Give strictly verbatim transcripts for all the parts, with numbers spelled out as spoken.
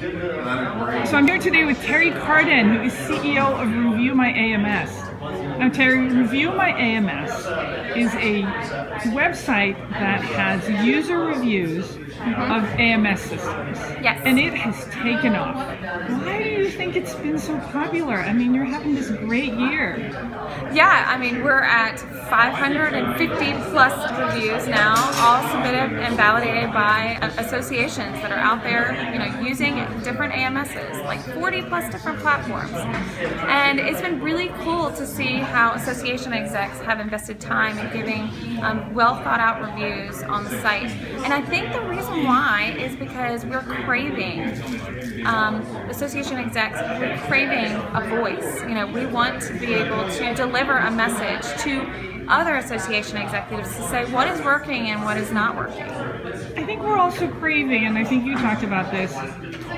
So I'm here today with Teri Carden, who is C E O of ReviewMyAMS. Now Teri, ReviewMyAMS is a website that has user reviews mm-hmm. of A M S systems. Yes. And it has taken off. Why do you think it's been so popular? I mean, you're having this great year. Yeah, I mean, we're at five hundred fifty plus reviews now, all submitted and validated by associations that are out there, you know, using different A M Ss, like forty plus different platforms. And it's been really cool to see how association execs have invested time in giving um, well thought out reviews on the site. And I think the reason why is because we're craving, um, association execs, we're craving a voice. You know, we want to be able to deliver a message to other association executives to say what is working and what is not working. I think we're also craving, and I think you talked about this,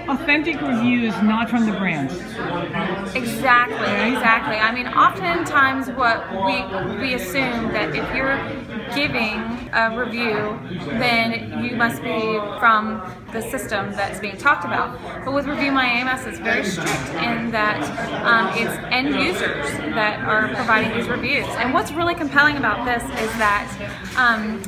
authentic reviews not from the brands. Exactly, right? Exactly. I mean, oftentimes what we, we assume that if you're giving a review, then you must be from the system that's being talked about. But with ReviewMyAMS, it's very strict in that um, it's end users that are providing these reviews. And what's really compelling about this is that um,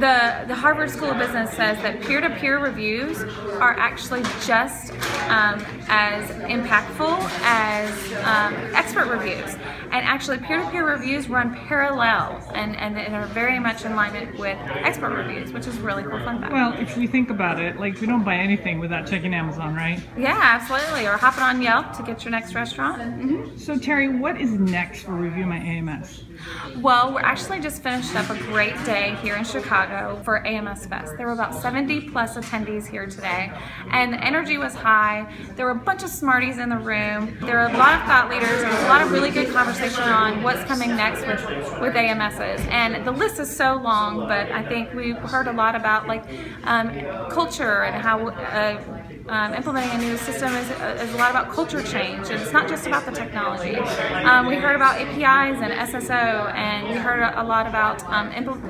the, the Harvard School of Business says that peer-to-peer reviews are actually just um, as impactful as um, expert reviews. And actually, peer-to-peer reviews run parallel and, and, and are very much in alignment with expert reviews, which is really cool fun fact. Well, if you think about it, like we don't buy anything without checking Amazon, right? Yeah, absolutely. Or hopping on Yelp to get your next restaurant. Mm-hmm. So Teri, what is next for ReviewMyAMS? Well, we're actually just finished up a great day here in Chicago for A M S Fest. There were about seventy plus attendees here today, and the energy was high. There were a bunch of smarties in the room. There were a lot of thought leaders. There was a lot of really good conversation on what's coming next with, with A M Ss. And the list is so long, but I think we've heard a lot about like um, culture and how uh, Um, implementing a new system is, is a lot about culture change, and it's not just about the technology. Um, we heard about A P Is and S S O, and we heard a lot about um,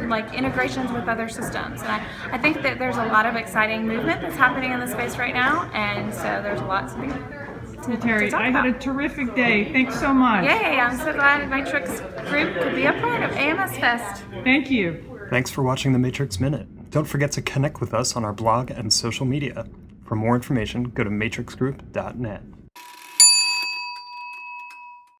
like integrations with other systems. And I, I think that there's a lot of exciting movement that's happening in the space right now, and so there's lots of people. Well, Teri, I had a terrific day. Thanks so much. Yay, I'm so glad Matrix Group could be a part of A M S Fest. Thank you. Thanks for watching the Matrix Minute. Don't forget to connect with us on our blog and social media. For more information, go to matrix group dot net.